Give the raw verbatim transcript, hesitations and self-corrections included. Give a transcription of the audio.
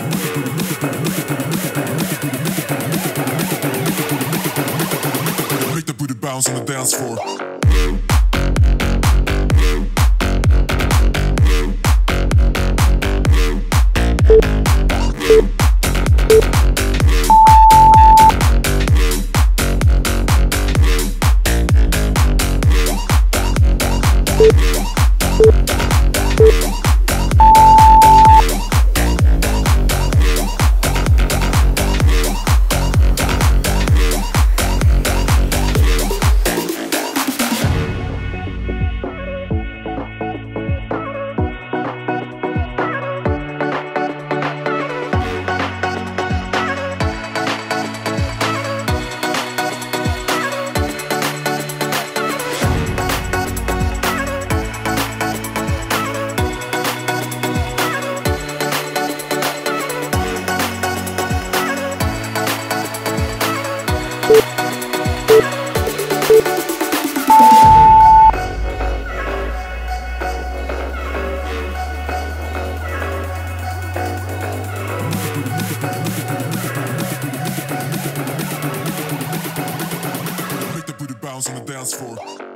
Make the booty bounce on the dance floor. Make the booty bounce on the dance floor.